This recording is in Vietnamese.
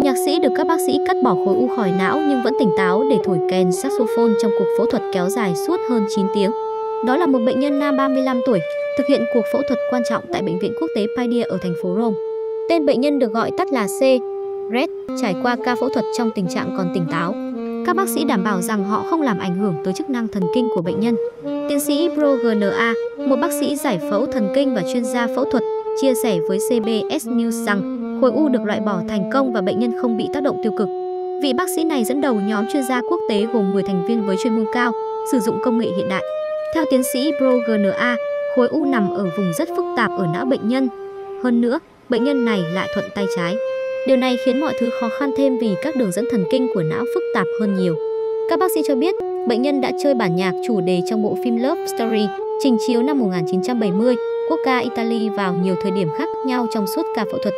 Nhạc sĩ được các bác sĩ cắt bỏ khối u khỏi não nhưng vẫn tỉnh táo để thổi kèn saxophone trong cuộc phẫu thuật kéo dài suốt hơn 9 tiếng. Đó là một bệnh nhân nam 35 tuổi thực hiện cuộc phẫu thuật quan trọng tại Bệnh viện Quốc tế Paideia ở thành phố Rome. Tên bệnh nhân được gọi tắt là C. Red, trải qua ca phẫu thuật trong tình trạng còn tỉnh táo. Các bác sĩ đảm bảo rằng họ không làm ảnh hưởng tới chức năng thần kinh của bệnh nhân. Tiến sĩ Brogna, một bác sĩ giải phẫu thần kinh và chuyên gia phẫu thuật, chia sẻ với CBS News rằng khối u được loại bỏ thành công và bệnh nhân không bị tác động tiêu cực. Vị bác sĩ này dẫn đầu nhóm chuyên gia quốc tế gồm 10 thành viên với chuyên môn cao, sử dụng công nghệ hiện đại. Theo tiến sĩ Brogna, khối u nằm ở vùng rất phức tạp ở não bệnh nhân. Hơn nữa, bệnh nhân này lại thuận tay trái. Điều này khiến mọi thứ khó khăn thêm vì các đường dẫn thần kinh của não phức tạp hơn nhiều. Các bác sĩ cho biết, bệnh nhân đã chơi bản nhạc chủ đề trong bộ phim Love Story, trình chiếu năm 1970, quốc ca Italy vào nhiều thời điểm khác nhau trong suốt ca phẫu thuật.